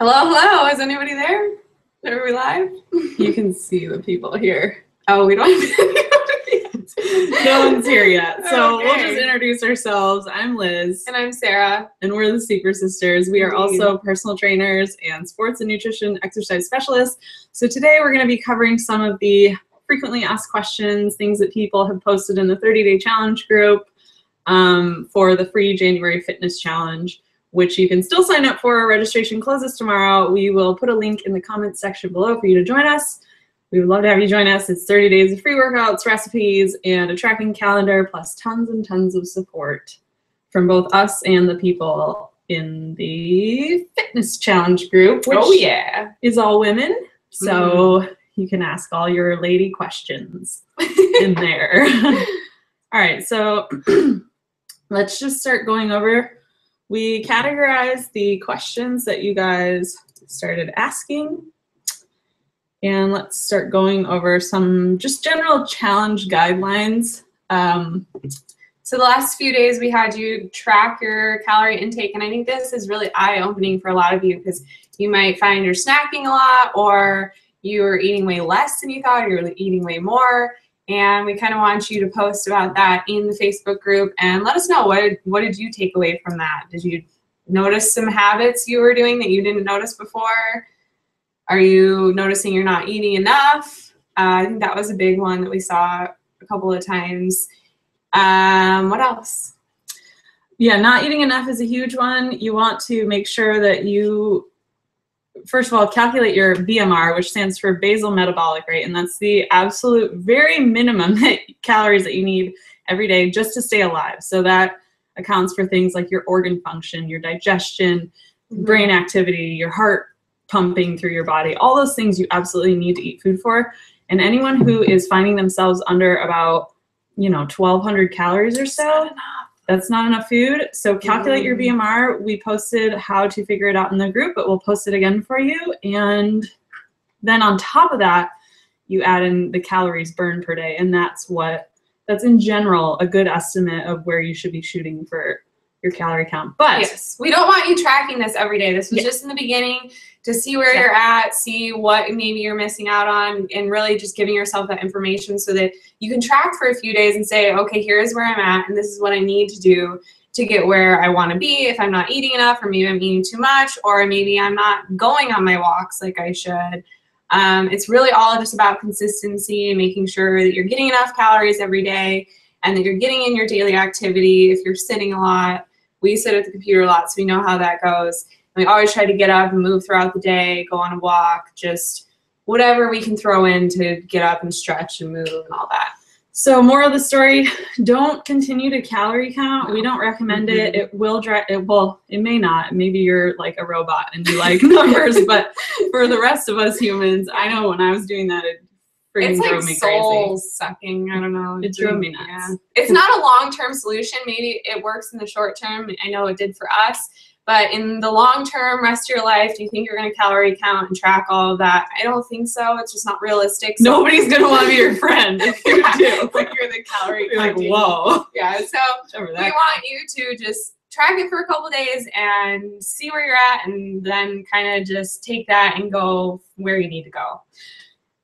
Hello, hello, is anybody there? Are we live? You can see the people here. Oh, we don't have anybody yet. No one's here yet. So okay, we'll just introduce ourselves. I'm Liz. And I'm Sarah. And we're the Super Sisters. We are also personal trainers and sports and nutrition exercise specialists. So today we're going to be covering some of the frequently asked questions, things that people have posted in the 30-day challenge group for the free January fitness challenge, which you can still sign up for. Registration closes tomorrow. We will put a link in the comments section below for you to join us. We would love to have you join us. It's 30 days of free workouts, recipes, and a tracking calendar, plus tons and tons of support from both us and the people in the fitness challenge group, which is all women. So you can ask all your lady questions in there. All right, so let's just start going over. We categorized the questions that you guys started asking, and let's start going over some just general challenge guidelines. So the last few days we had you track your calorie intake, and I think this is really eye-opening for a lot of you because you might find you're snacking a lot, or you're eating way less than you thought, or you're eating way more. And we kind of want you to post about that in the Facebook group and let us know what did you take away from that? Did you notice some habits you were doing that you didn't notice before? Are you noticing you're not eating enough? I think that was a big one that we saw a couple of times. What else? Yeah, not eating enough is a huge one. You want to make sure that you, first of all, calculate your BMR, which stands for basal metabolic rate, and that's the absolute very minimum calories that you need every day just to stay alive. So that accounts for things like your organ function, your digestion, brain activity, your heart pumping through your body, all those things you absolutely need to eat food for. And anyone who is finding themselves under about, you know, 1,200 calories or so, that's not enough food. So calculate your BMR. We posted how to figure it out in the group, but we'll post it again for you. And then on top of that, you add in the calories burned per day. And that's in general a good estimate of where you should be shooting for your calorie count. But yes, we don't want you tracking this every day. This was just in the beginning to see where you're at, see what maybe you're missing out on, and really just giving yourself that information so that you can track for a few days and say, okay, here's where I'm at, and this is what I need to do to get where I want to be if I'm not eating enough, or maybe I'm eating too much, or maybe I'm not going on my walks like I should. It's really all just about consistency and making sure that you're getting enough calories every day and that you're getting in your daily activity. If you're sitting a lot, we sit at the computer a lot, so we know how that goes. And we always try to get up and move throughout the day, go on a walk, just whatever we can throw in to get up and stretch and move and all that. So moral of the story, don't continue to calorie count. We don't recommend it. It will drive, it may not. Maybe you're like a robot and you like numbers, but for the rest of us humans, I know when I was doing that, it freaking drove me crazy. It's like soul sucking, I don't know. It drove me nuts. Yeah. It's not a long-term solution. Maybe it works in the short term. I know it did for us. But in the long term, rest of your life, do you think you're going to calorie count and track all of that? I don't think so. It's just not realistic. So nobody's going to want to be your friend if you do. Like you're the calorie count. Like, whoa. Yeah, so we want you to just track it for a couple days and see where you're at, and then kind of just take that and go where you need to go.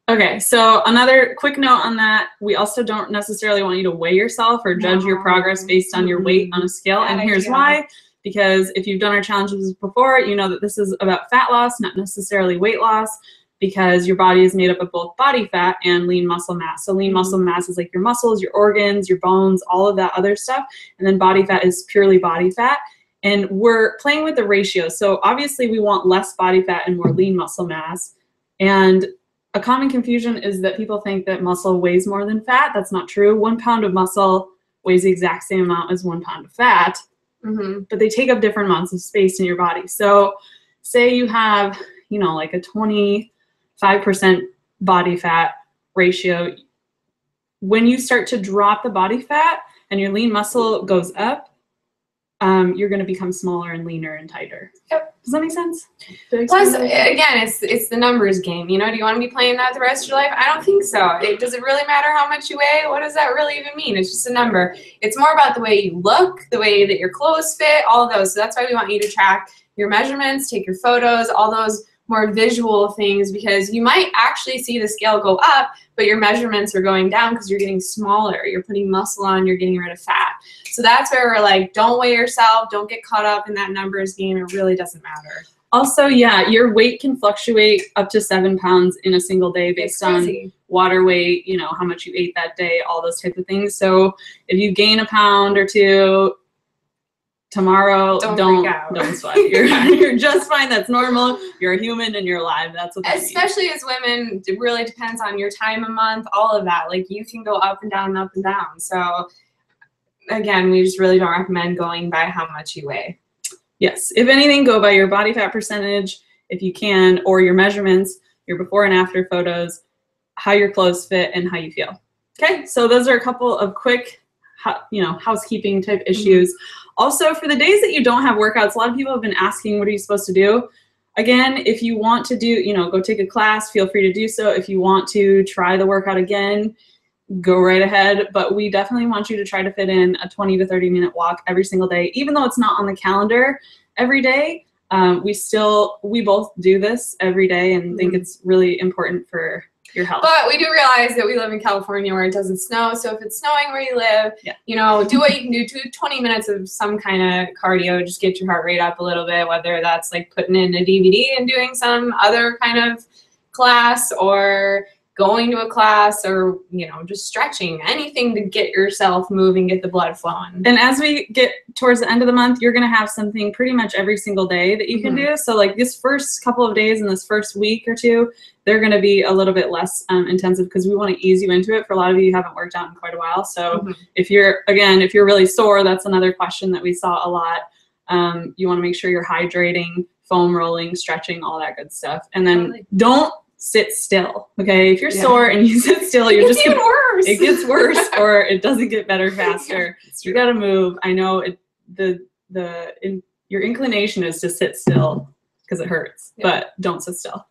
Okay, so another quick note on that, we also don't necessarily want you to weigh yourself or judge your progress based on your weight on a scale, and here's why. Because if you've done our challenges before, you know that this is about fat loss, not necessarily weight loss, because your body is made up of both body fat and lean muscle mass. So lean muscle mass is like your muscles, your organs, your bones, all of that other stuff. And then body fat is purely body fat. And we're playing with the ratio. So obviously we want less body fat and more lean muscle mass. And a common confusion is that people think that muscle weighs more than fat. That's not true. 1 pound of muscle weighs the exact same amount as 1 pound of fat. But they take up different amounts of space in your body. So say you have, you know, like a 25% body fat ratio. When you start to drop the body fat and your lean muscle goes up, you're going to become smaller and leaner and tighter. Yep. Does that make sense? Plus, again, it's the numbers game. You know, do you want to be playing that the rest of your life? I don't think so. Does it really matter how much you weigh? What does that really even mean? It's just a number. It's more about the way you look, the way that your clothes fit, all of those. So that's why we want you to track your measurements, take your photos, all those more visual things, because you might actually see the scale go up, but your measurements are going down because you're getting smaller, you're putting muscle on, you're getting rid of fat. So that's where we're like, don't weigh yourself, don't get caught up in that numbers game, it really doesn't matter. Also, yeah, your weight can fluctuate up to 7 pounds in a single day based on water weight, you know, how much you ate that day, all those types of things. So if you gain a pound or two, tomorrow, don't sweat. You're just fine. That's normal. You're a human and you're alive. That's what that especially means. As women, it really depends on your time a month, all of that. Like, you can go up and down and up and down. So, again, we just really don't recommend going by how much you weigh. Yes. If anything, go by your body fat percentage, if you can, or your measurements, your before and after photos, how your clothes fit, and how you feel. Okay? So those are a couple of quick, you know, housekeeping type issues. Mm-hmm. Also, for the days that you don't have workouts, a lot of people have been asking, what are you supposed to do? Again, if you want to do, you know, go take a class, feel free to do so. If you want to try the workout again, go right ahead. But we definitely want you to try to fit in a 20 to 30-minute walk every single day, even though it's not on the calendar every day. We both do this every day and think it's really important for your health. But we do realize that we live in California where it doesn't snow, so if it's snowing where you live, you know, do what you can do. Do 20 minutes of some kind of cardio, just get your heart rate up a little bit, whether that's like putting in a DVD and doing some other kind of class or going to a class or, you know, just stretching, anything to get yourself moving, get the blood flowing. And as we get towards the end of the month, you're going to have something pretty much every single day that you can do. So like this first couple of days and this first week or two, they're going to be a little bit less intensive because we want to ease you into it. For a lot of you, you haven't worked out in quite a while. So if you're really sore, that's another question that we saw a lot. You want to make sure you're hydrating, foam rolling, stretching, all that good stuff. And then don't sit still, okay? If you're sore and you sit still, you're just gonna, worse. It gets worse or it doesn't get better faster. You gotta move. I know your inclination is to sit still because it hurts, but don't sit still.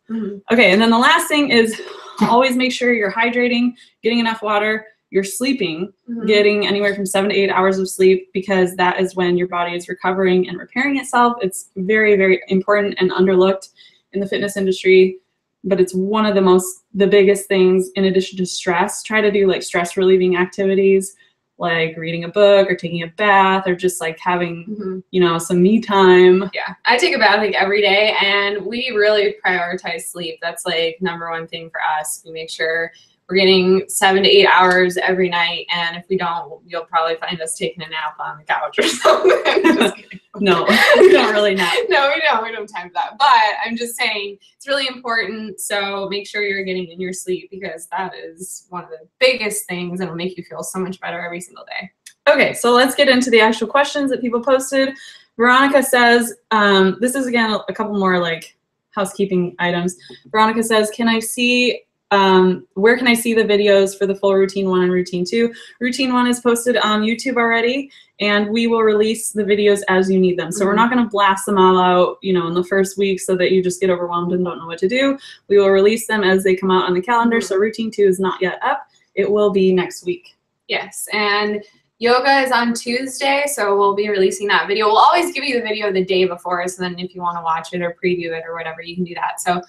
Okay, and then the last thing is always make sure you're hydrating, getting enough water, you're sleeping, getting anywhere from 7 to 8 hours of sleep, because that is when your body is recovering and repairing itself. It's very, very important and underlooked in the fitness industry. But it's one of the biggest things. In addition to stress, try to do like stress relieving activities, like reading a book or taking a bath or just like having, you know, some me time. Yeah, I take a bath like every day, and we really prioritize sleep. That's like number one thing for us. We make sure we're getting 7 to 8 hours every night, and if we don't, you'll probably find us taking a nap on the couch or something. Just kidding. No, we don't really nap. No, we don't have time for that. But I'm just saying it's really important, so make sure you're getting in your sleep, because that is one of the biggest things that will make you feel so much better every single day. Okay, so let's get into the actual questions that people posted. Veronica says, this is again a couple more like housekeeping items. Veronica says, where can I see the videos for the full routine 1 and routine 2? Routine 1 is posted on YouTube already, and we will release the videos as you need them. So we're not going to blast them all out, you know, in the first week so that you just get overwhelmed and don't know what to do. We will release them as they come out on the calendar. So routine 2 is not yet up. It will be next week. Yes, and yoga is on Tuesday, so we'll be releasing that video. We'll always give you the video the day before, so then if you want to watch it or preview it or whatever, you can do that. So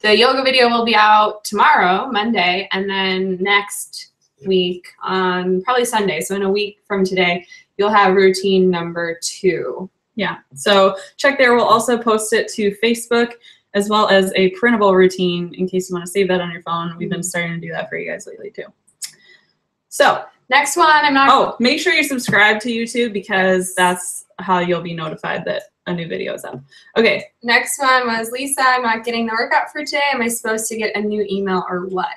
the yoga video will be out tomorrow, Monday, and then next week on probably Sunday. So in a week from today, you'll have routine number 2. Yeah, so check there. We'll also post it to Facebook as well as a printable routine in case you want to save that on your phone. We've been starting to do that for you guys lately too. So next one, make sure you subscribe to YouTube, because that's how you'll be notified that a new video is up. Okay. Next one was, Lisa, I'm not getting the workout for today. Am I supposed to get a new email or what?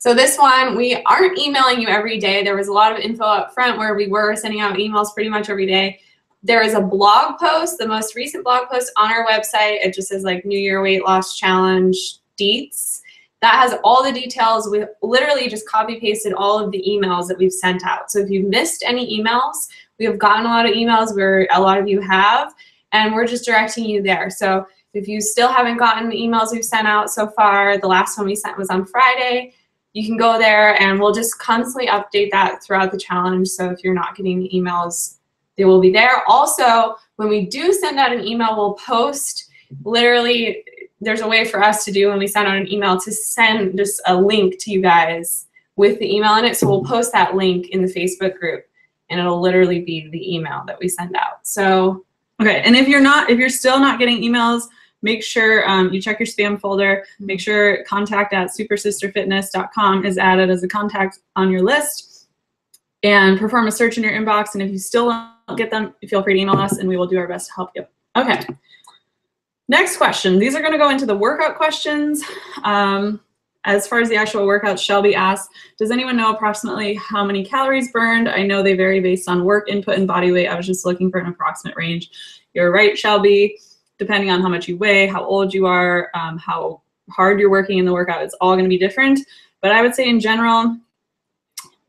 So this one, we aren't emailing you every day. There was a lot of info up front where we were sending out emails pretty much every day. There is a blog post, the most recent blog post on our website. It just says like New Year Weight Loss Challenge deets. That has all the details. We literally just copy pasted all of the emails that we've sent out. So if you've missed any emails, We have gotten a lot of emails where a lot of you have, and we're just directing you there. So if you still haven't gotten the emails we've sent out so far, the last one we sent was on Friday. You can go there, and we'll just constantly update that throughout the challenge. So if you're not getting the emails, they will be there. Also, when we do send out an email, we'll post literally. There's a way for us to do when we send out an email to send just a link to you guys with the email in it. So we'll post that link in the Facebook group, and it'll literally be the email that we send out. So okay, and if you're still not getting emails, make sure you check your spam folder. Make sure contact@supersisterfitness.com is added as a contact on your list, and perform a search in your inbox. And if you still don't get them, feel free to email us, and we will do our best to help you. Okay. Next question. These are going to go into the workout questions. As far as the actual workouts, Shelby asked, does anyone know approximately how many calories burned? I know they vary based on work input and body weight. I was just looking for an approximate range. You're right, Shelby. Depending on how much you weigh, how old you are, how hard you're working in the workout, it's all going to be different. But I would say in general,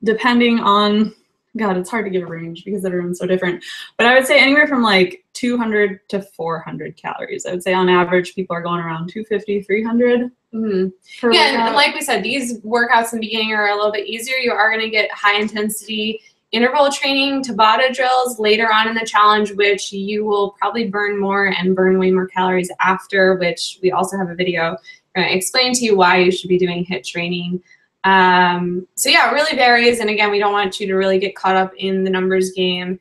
depending on, God, it's hard to give a range because everyone's so different. But I would say anywhere from like 200 to 400 calories. I would say on average, people are going around 250, 300. Mm-hmm. Yeah, and like we said, these workouts in the beginning are a little bit easier. You are going to get high intensity interval training, Tabata drills later on in the challenge, which you will probably burn more and burn way more calories after, which we also have a video going to explain to you why you should be doing HIIT training. So yeah, it really varies, and again, we don't want you to really get caught up in the numbers game.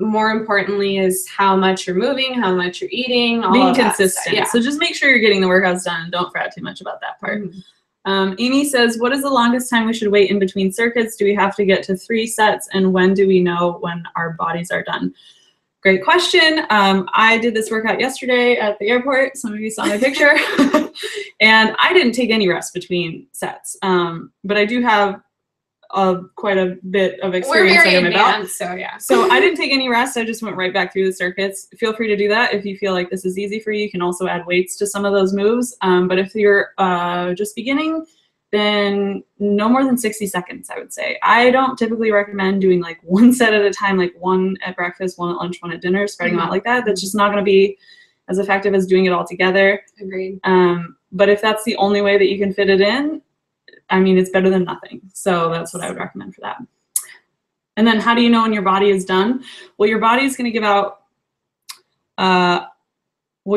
More importantly is how much you're moving, how much you're eating, all being consistent. Yeah. So just make sure you're getting the workouts done, and don't fret too much about that part. Mm-hmm. Amy says, what is the longest time we should wait in between circuits? Do we have to get to 3 sets, and when do we know when our bodies are done? Great question. I did this workout yesterday at the airport. Some of you saw my picture. And I didn't take any rest between sets. But I do have quite a bit of experience. We're very advanced, so yeah. So I didn't take any rest. I just went right back through the circuits. Feel free to do that. If you feel like this is easy for you, you can also add weights to some of those moves. But if you're just beginning, then no more than 60 seconds, I would say. I don't typically recommend doing like 1 set at a time, like 1 at breakfast, 1 at lunch, 1 at dinner, spreading them out like that. That's just not going to be as effective as doing it all together. Agreed. But if that's the only way that you can fit it in, I mean, it's better than nothing. So that's what I would recommend for that. And then how do you know when your body is done? Well, your body is going to give out well,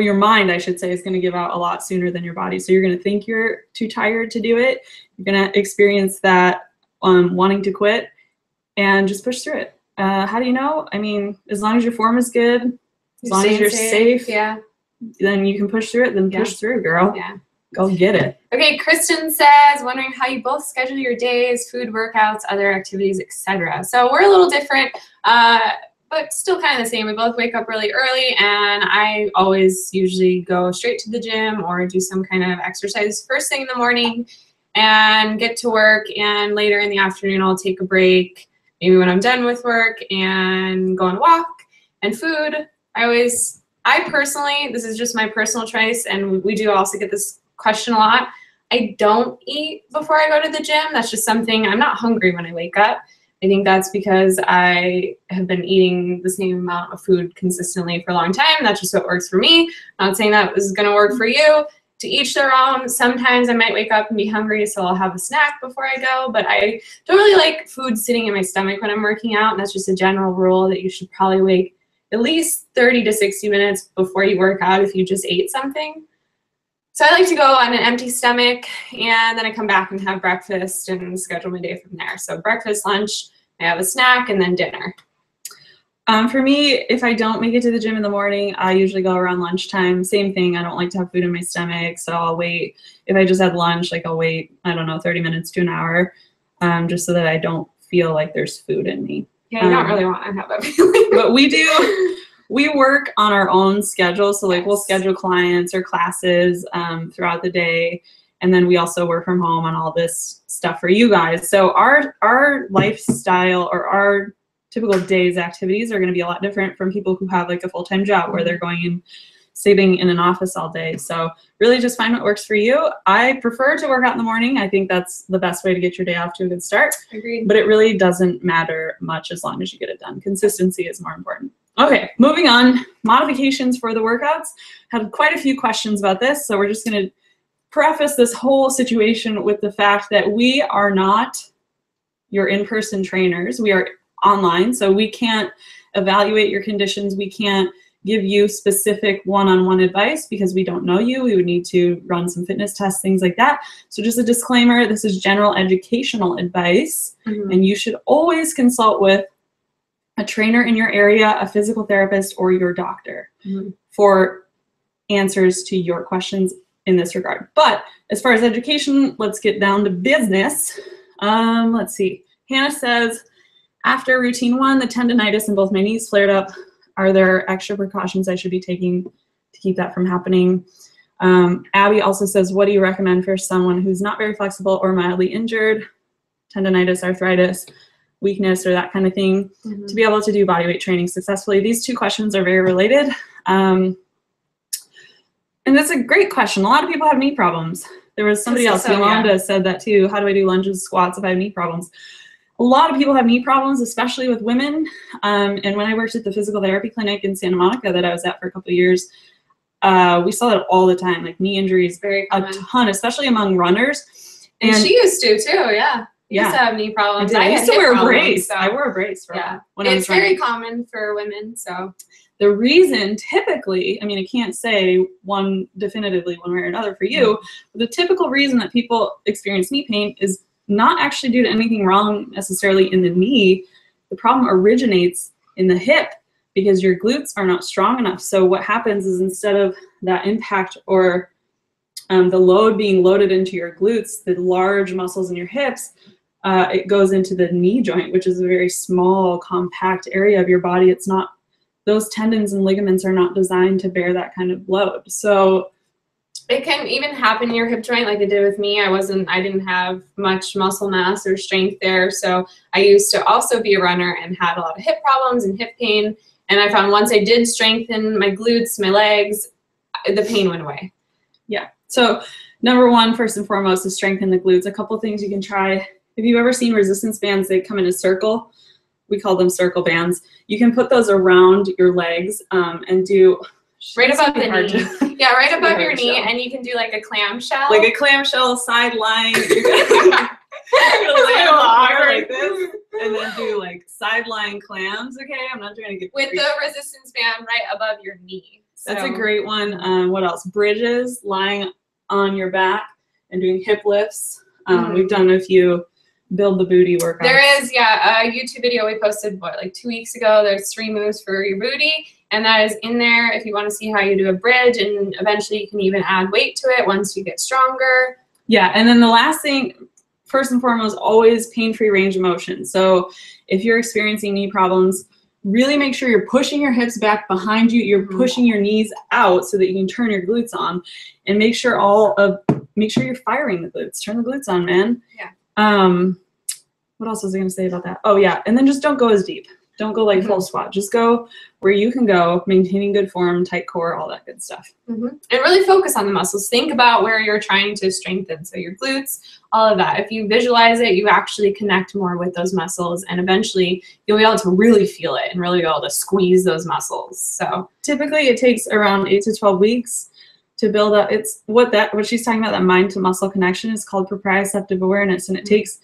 your mind, I should say, is going to give out a lot sooner than your body. So you're going to think you're too tired to do it. You're going to experience that wanting to quit, and just push through it. How do you know? I mean, as long as your form is good, as long as you're safe, yeah, then you can push through it. Then push through, girl. Yeah. Go get it. Okay, Kristen says, wondering how you both schedule your days, food, workouts, other activities, etc. So we're a little different. But still kind of the same. We both wake up really early, and I always usually go straight to the gym or do some kind of exercise first thing in the morning and get to work, and later in the afternoon I'll take a break, maybe when I'm done with work, and go on a walk. And food, I personally, this is just my personal choice, and we do also get this question a lot, I don't eat before I go to the gym. That's just something, I'm not hungry when I wake up. I think that's because I have been eating the same amount of food consistently for a long time. That's just what works for me. I'm not saying that is going to work for you. To each their own. Sometimes I might wake up and be hungry, so I'll have a snack before I go. But I don't really like food sitting in my stomach when I'm working out. And that's just a general rule that you should probably wait at least 30 to 60 minutes before you work out if you just ate something. So I like to go on an empty stomach, and then I come back and have breakfast and schedule my day from there. So breakfast, lunch, I have a snack, and then dinner. For me, if I don't make it to the gym in the morning, I usually go around lunchtime. Same thing, I don't like to have food in my stomach, so I'll wait. If I just had lunch, like I'll wait, I don't know, 30 minutes to an hour, just so that I don't feel like there's food in me. Yeah, you don't really want to have that feeling. But we do. We work on our own schedule, so like we'll schedule clients or classes throughout the day, and then we also work from home on all this stuff for you guys. So our lifestyle or our typical day's activities are going to be a lot different from people who have like a full-time job where they're going in sitting in an office all day. So really just find what works for you. I prefer to work out in the morning. I think that's the best way to get your day off to a good start. Agreed. But it really doesn't matter much as long as you get it done. Consistency is more important. Okay, moving on, modifications for the workouts. Had quite a few questions about this, so we're just gonna preface this whole situation with the fact that we are not your in-person trainers. We are online, so we can't evaluate your conditions. We can't give you specific one-on-one advice because we don't know you. We would need to run some fitness tests, things like that. So just a disclaimer, this is general educational advice, and you should always consult with a trainer in your area, a physical therapist, or your doctor for answers to your questions in this regard. But as far as education, let's get down to business. Let's see. Hannah says, after routine one, the tendonitis in both my knees flared up. Are there extra precautions I should be taking to keep that from happening? Abby also says, what do you recommend for someone who's not very flexible or mildly injured? Tendonitis, arthritis, weakness, or that kind of thing, to be able to do bodyweight training successfully. These two questions are very related. And that's a great question. A lot of people have knee problems. There was somebody else, Yolanda, said that too. How do I do lunges, squats if I have knee problems? A lot of people have knee problems, especially with women. And when I worked at the physical therapy clinic in Santa Monica that I was at for a couple of years, we saw that all the time, like knee injuries, very common. A ton, especially among runners. And she used to too, yeah. Used to have knee problems. I used to wear a brace. So. I wore a brace for when I was running. It's very common for women. So the reason typically, I mean, I can't say one definitively one way or another for you, but the typical reason that people experience knee pain is not actually due to anything wrong necessarily in the knee. The problem originates in the hip because your glutes are not strong enough. So what happens is instead of that impact or the load being loaded into your glutes, the large muscles in your hips, it goes into the knee joint, which is a very small, compact area of your body. It's not, those tendons and ligaments are not designed to bear that kind of load. So it can even happen in your hip joint like it did with me. I didn't have much muscle mass or strength there. So I used to also be a runner and had a lot of hip problems and hip pain. And I found once I did strengthen my glutes, my legs, the pain went away. Yeah. So number one, first and foremost, is strengthen the glutes. A couple things you can try. If you've ever seen resistance bands, they come in a circle. We call them circle bands. You can put those around your legs and do right above the knee. Yeah, right above your knee, and you can do like a clamshell. Like a clamshell sideline. You're gonna lay on like this, and then do like sideline clams. Okay, I'm not trying to get with the resistance band right above your knee. So. That's a great one. What else? Bridges, lying on your back and doing hip lifts. We've done a few build the booty workouts. There is, a YouTube video we posted, like 2 weeks ago. There's 3 moves for your booty, and that is in there if you want to see how you do a bridge, and eventually you can even add weight to it once you get stronger. Yeah, and then the last thing, first and foremost, always pain-free range of motion. So if you're experiencing knee problems, really make sure you're pushing your hips back behind you. You're pushing your knees out so that you can turn your glutes on, and make sure you're firing the glutes. Turn the glutes on, man. Yeah. What else was I going to say about that? Oh yeah. And then just don't go as deep. Don't go like full squat. Just go where you can go, maintaining good form, tight core, all that good stuff. And really focus on the muscles. Think about where you're trying to strengthen. So your glutes, all of that. If you visualize it, you actually connect more with those muscles, and eventually you'll be able to really feel it and really be able to squeeze those muscles. So typically it takes around 8 to 12 weeks to build up. It's what she's talking about, that mind to muscle connection, is called proprioceptive awareness, and it takes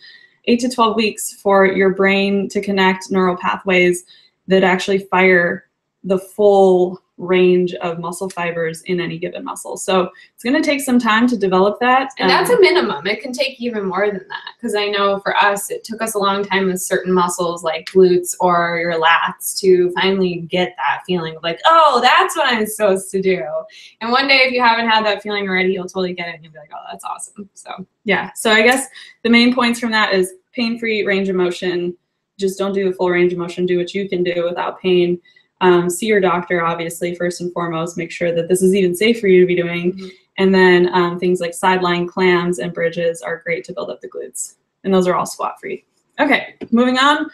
8 to 12 weeks for your brain to connect neural pathways that actually fire the full range of muscle fibers in any given muscle. So it's going to take some time to develop that. And that's a minimum. It can take even more than that, because I know for us, it took us a long time with certain muscles like glutes or your lats to finally get that feeling of like, oh, that's what I'm supposed to do. And one day if you haven't had that feeling already, you'll totally get it and you'll be like, oh, that's awesome. So yeah. So I guess the main points from that is pain-free range of motion. Just don't do the full range of motion. Do what you can do without pain. See your doctor, obviously, first and foremost. Make sure that this is even safe for you to be doing. And then things like sideline clams and bridges are great to build up the glutes. And those are all squat free. Okay, moving on.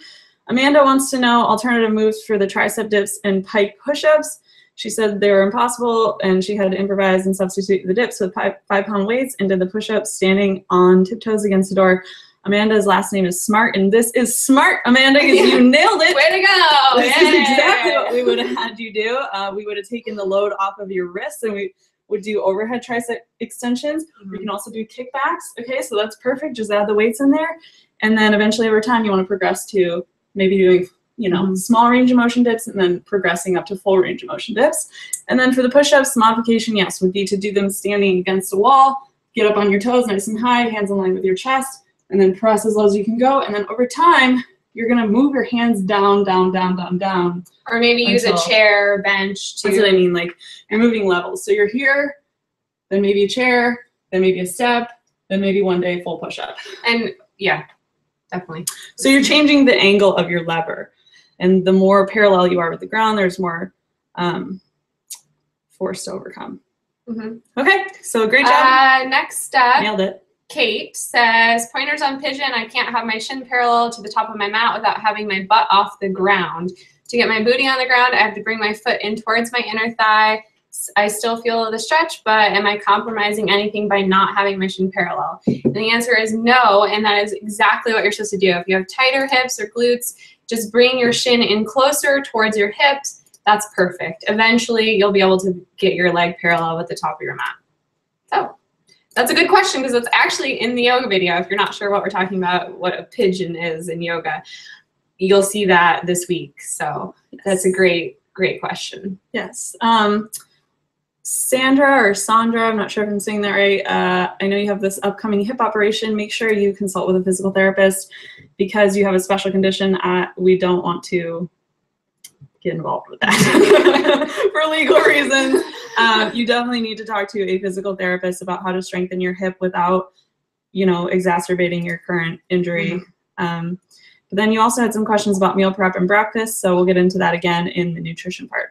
Amanda wants to know alternative moves for the tricep dips and pike push-ups. She said they were impossible, and she had to improvise and substitute the dips with 5-pound weights and did the push-ups standing on tiptoes against the door. Amanda's last name is Smart, and this is smart, Amanda, because you nailed it. Way to go. This is exactly what we would have had you do. We would have taken the load off of your wrists, and we would do overhead tricep extensions. Mm-hmm. You can also do kickbacks. Okay, so that's perfect. Just add the weights in there. And then eventually over time, you want to progress to maybe doing, you know, small range of motion dips and then progressing up to full range of motion dips. And then for the push-ups, modification, yes, would be to do them standing against a wall, get up on your toes nice and high, hands in line with your chest, and then press as low as you can go. And then over time, you're going to move your hands down, down, down, down, down. Or maybe use a chair, bench. That's what I mean. Like, you're moving levels. So you're here, then maybe a chair, then maybe a step, then maybe one day full push-up. And, yeah, definitely. So you're changing the angle of your lever. And the more parallel you are with the ground, there's more force to overcome. Mm-hmm. Okay, so great job. Next step. Nailed it. Kate says, pointers on pigeon, I can't have my shin parallel to the top of my mat without having my butt off the ground. To get my booty on the ground, I have to bring my foot in towards my inner thigh. I still feel the stretch, but am I compromising anything by not having my shin parallel? And the answer is no, and that is exactly what you're supposed to do. If you have tighter hips or glutes, just bring your shin in closer towards your hips. That's perfect. Eventually, you'll be able to get your leg parallel with the top of your mat. So, that's a good question because it's actually in the yoga video. If you're not sure what we're talking about, what a pigeon is in yoga, you'll see that this week. So yes, that's a great, great question. Yes. Sandra, I'm not sure if I'm saying that right. I know you have this upcoming hip operation. Make sure you consult with a physical therapist because you have a special condition. We don't want to get involved with that for legal reasons. You definitely need to talk to a physical therapist about how to strengthen your hip without, you know, exacerbating your current injury. Mm-hmm. But then you also had some questions about meal prep and breakfast, so we'll get into that again in the nutrition part.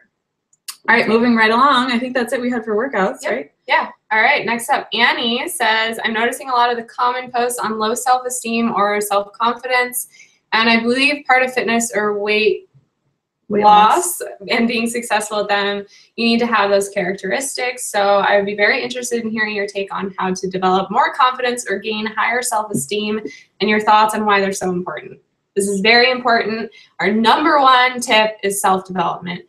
All right, moving right along. I think that's it we had for workouts, right? Yeah. All right, next up, Annie says, I'm noticing a lot of the common posts on low self-esteem or self-confidence, and I believe part of fitness or weight loss and being successful at them, you need to have those characteristics. So I would be very interested in hearing your take on how to develop more confidence or gain higher self-esteem and your thoughts on why they're so important. This is very important. Our #1 tip is self-development.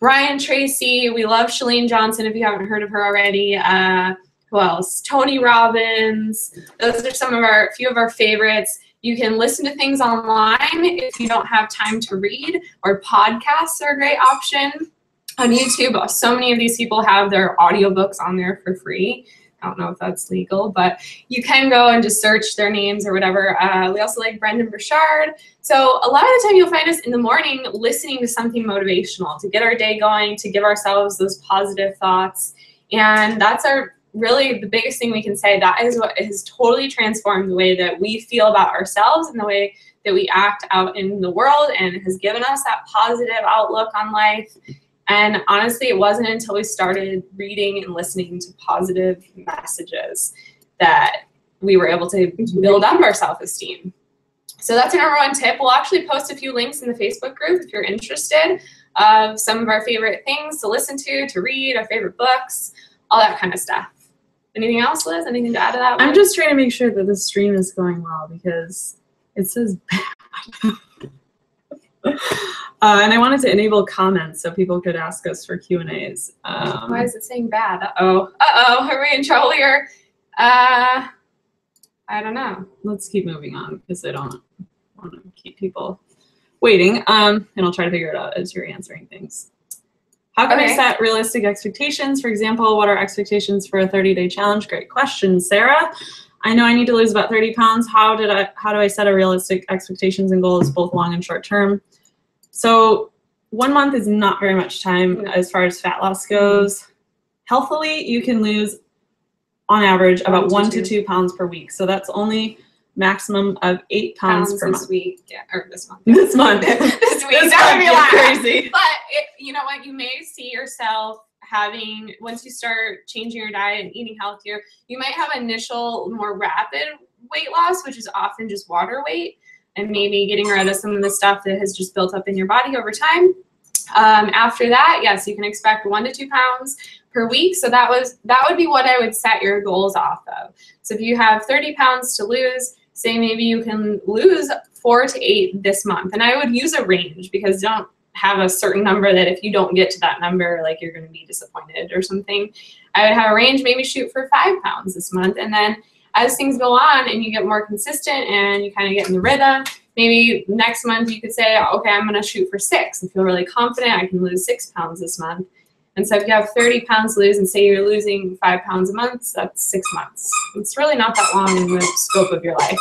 Brian Tracy, we love Shaleen Johnson if you haven't heard of her already. Who else? Tony Robbins. Those are some of our few of our favorites. You can listen to things online if you don't have time to read, or podcasts are a great option. On YouTube, so many of these people have their audiobooks on there for free. I don't know if that's legal, but you can go and just search their names or whatever. We also like Brendan Burchard. So a lot of the time you'll find us in the morning listening to something motivational to get our day going, to give ourselves those positive thoughts. And that's our really the biggest thing we can say, that is what has totally transformed the way that we feel about ourselves and the way that we act out in the world, and has given us that positive outlook on life. And honestly, it wasn't until we started reading and listening to positive messages that we were able to build up our self-esteem. So that's our #1 tip. We'll actually post a few links in the Facebook group if you're interested, of some of our favorite things to listen to read, our favorite books, all that kind of stuff. Anything else, Liz? Anything to add to that one? I'm just trying to make sure that the stream is going well because it says bad. And I wanted to enable comments so people could ask us for Q&As. Why is it saying bad? Uh-oh. Uh-oh. Are we in trouble here? I don't know. Let's keep moving on because I don't want to keep people waiting. And I'll try to figure it out as you're answering things. How can I set realistic expectations? For example, what are expectations for a 30-day challenge? Great question, Sarah. I know I need to lose about 30 pounds. How do I set a realistic expectations and goals, both long and short term? So 1 month is not very much time as far as fat loss goes. Healthily, you can lose on average about 1 to 2 pounds per week. So that's only maximum of 8 pounds per month. This week. That would be crazy. But it, you know what? You may see yourself having, once you start changing your diet and eating healthier, you might have initial more rapid weight loss, which is often just water weight, and maybe getting rid of some of the stuff that has just built up in your body over time. weeks. After that, yes, you can expect 1 to 2 pounds per week. So that would be what I would set your goals off of. So if you have 30 pounds to lose, say maybe you can lose 4 to 8 this month. And I would use a range, because don't have a certain number that if you don't get to that number, like, you're going to be disappointed or something. I would have a range, maybe shoot for 5 pounds this month. And then as things go on and you get more consistent and you kind of get in the rhythm, maybe next month you could say, okay, I'm going to shoot for 6. I feel really confident I can lose 6 pounds this month. And so if you have 30 pounds to lose and say you're losing 5 pounds a month, that's 6 months. It's really not that long in the scope of your life.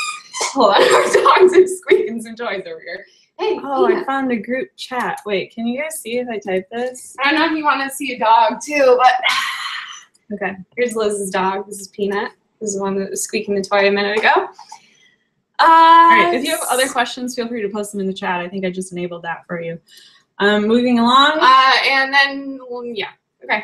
Hold on, our dogs are squeaking some toys over here. Hey, oh, yeah. I found a group chat. Wait, can you guys see if I type this? I don't know if you want to see a dog too, but okay. Here's Liz's dog. This is Peanut. This is the one that was squeaking the toy a minute ago. All right, if you have other questions, feel free to post them in the chat. I think I just enabled that for you. Moving along. And then, well, yeah, okay.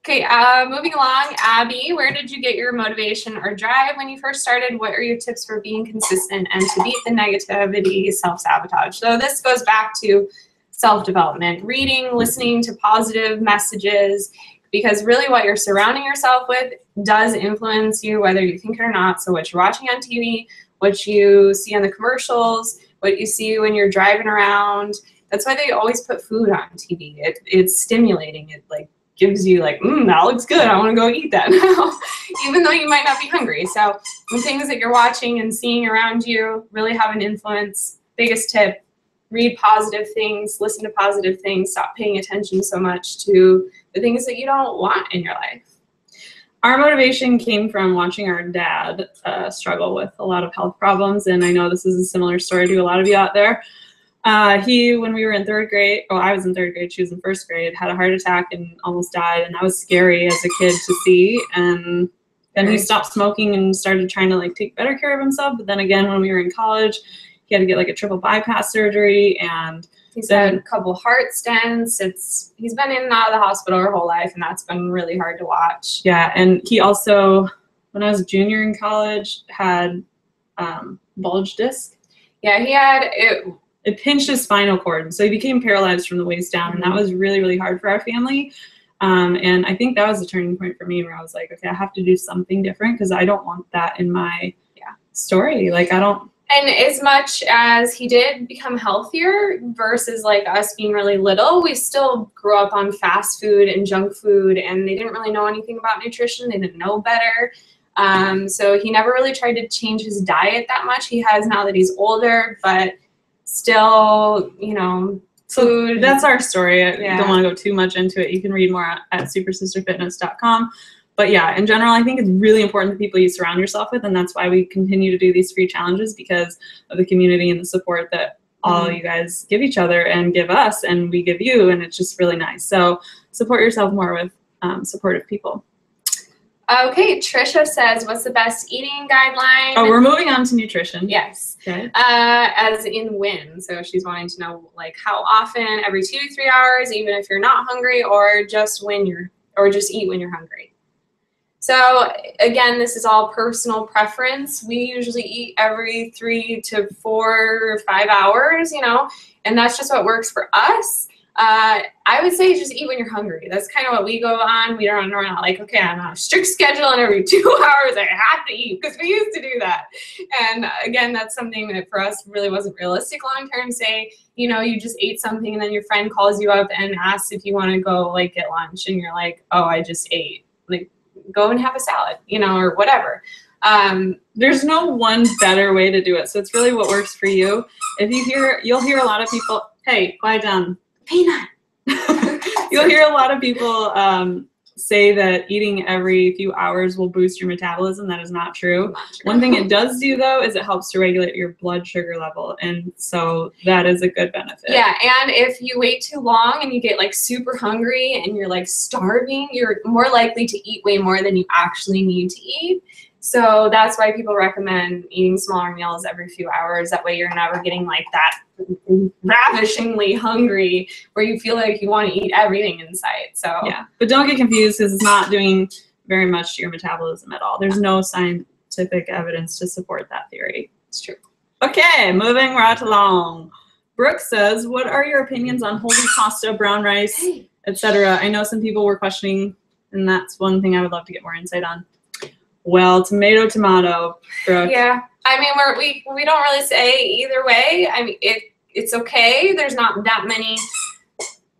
Okay, moving along, Abby, where did you get your motivation or drive when you first started? What are your tips for being consistent and to beat the negativity, self-sabotage? So this goes back to self-development, reading, listening to positive messages, because really what you're surrounding yourself with does influence you, whether you think it or not. So what you're watching on TV, what you see on the commercials, what you see when you're driving around. That's why they always put food on TV. It's stimulating. It like gives you like, that looks good. I want to go eat that now, even though you might not be hungry. So the things that you're watching and seeing around you really have an influence. Biggest tip, read positive things, listen to positive things, stop paying attention so much to the things that you don't want in your life. Our motivation came from watching our dad struggle with a lot of health problems, and I know this is a similar story to a lot of you out there. When we were in third grade, oh, I was in third grade, she was in first grade, had a heart attack and almost died, and that was scary as a kid to see. And then he stopped smoking and started trying to like take better care of himself. But then again, when we were in college, he had to get like a triple bypass surgery, and he's had a couple heart stents. He's been in and out of the hospital her whole life, and that's been really hard to watch. Yeah, and he also, when I was a junior in college, had bulge disc. Yeah, he had it. It pinched his spinal cord, so he became paralyzed from the waist down, and that was really, really hard for our family. And I think that was a turning point for me, where I was like, okay, I have to do something different, because I don't want that in my story. Like, I don't. And as much as he did become healthier versus like us being really little, we still grew up on fast food and junk food, and they didn't really know anything about nutrition. They didn't know better. So he never really tried to change his diet that much. He has now that he's older, but still, you know, food. So that's our story. I don't want to go too much into it. You can read more at supersisterfitness.com. But yeah, in general, I think it's really important, the people you surround yourself with, and that's why we continue to do these free challenges, because of the community and the support that all you guys give each other and give us, and we give you, and it's just really nice. So support yourself more with supportive people. Okay, Trisha says, what's the best eating guideline? Oh, we're moving on to nutrition. Yes. Okay. As in when. So she's wanting to know, like, how often, every 2 to 3 hours, even if you're not hungry, or just when you're, or just eat when you're hungry. So again, this is all personal preference. We usually eat every 3 to 4 or 5 hours, you know, and that's just what works for us. I would say just eat when you're hungry. That's kind of what we go on. We're not like, okay, I'm on a strict schedule and every 2 hours I have to eat, because we used to do that. And again, that's something that for us really wasn't realistic long-term. Say, you know, you just ate something and then your friend calls you up and asks if you want to go like get lunch, and you're like, oh, I just ate. Like, go and have a salad, you know, or whatever. There's no one better way to do it, so it's really what works for you. If you hear, you'll hear a lot of people, hey, quiet down, Peanut. You'll hear a lot of people say that eating every few hours will boost your metabolism. That is not true. One thing it does do, though, is it helps to regulate your blood sugar level, and so that is a good benefit. Yeah, and if you wait too long and you get like super hungry and you're like starving, you're more likely to eat way more than you actually need to eat. So that's why people recommend eating smaller meals every few hours. That way you're never getting like that ravishingly hungry where you feel like you want to eat everything in sight. So yeah, but don't get confused, because it's not doing very much to your metabolism at all. There's no scientific evidence to support that theory. It's true. Okay, moving right along. Brooke says, what are your opinions on whole wheat pasta, brown rice, etc.? I know some people were questioning, and that's one thing I would love to get more insight on. Well, tomato, tomato, Brooke. Yeah, I mean, we don't really say either way. I mean, it's okay. There's not that many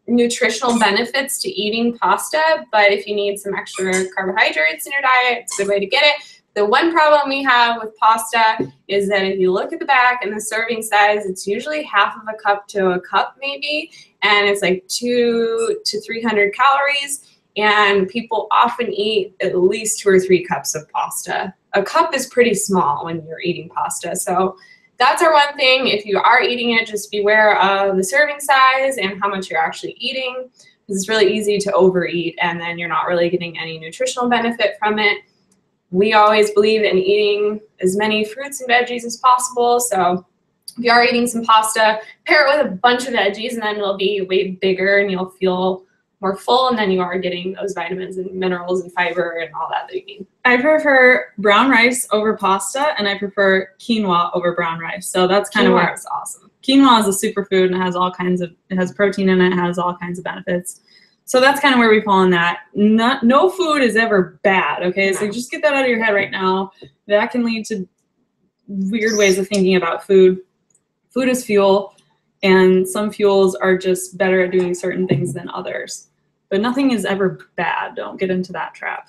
nutritional benefits to eating pasta, but if you need some extra carbohydrates in your diet, it's a good way to get it. The one problem we have with pasta is that if you look at the back and the serving size, it's usually half of a cup to a cup maybe, and it's like 200 to 300 calories, and people often eat at least 2 or 3 cups of pasta. A cup is pretty small when you're eating pasta, so that's our one thing. If you are eating it, just beware of the serving size and how much you're actually eating, because it's really easy to overeat, and then you're not really getting any nutritional benefit from it. We always believe in eating as many fruits and veggies as possible, so if you are eating some pasta, pair it with a bunch of veggies, and then it'll be way bigger, and you'll feel more full, and then you are getting those vitamins and minerals and fiber and all that you need. I prefer brown rice over pasta, and I prefer quinoa over brown rice, so that's kind of where it's awesome. Quinoa is a superfood, and it has all kinds of, it has protein in it, it has all kinds of benefits. So that's kind of where we fall on that. No food is ever bad, okay? No. So just get that out of your head right now. That can lead to weird ways of thinking about food. Food is fuel, and some fuels are just better at doing certain things than others. But nothing is ever bad. Don't get into that trap.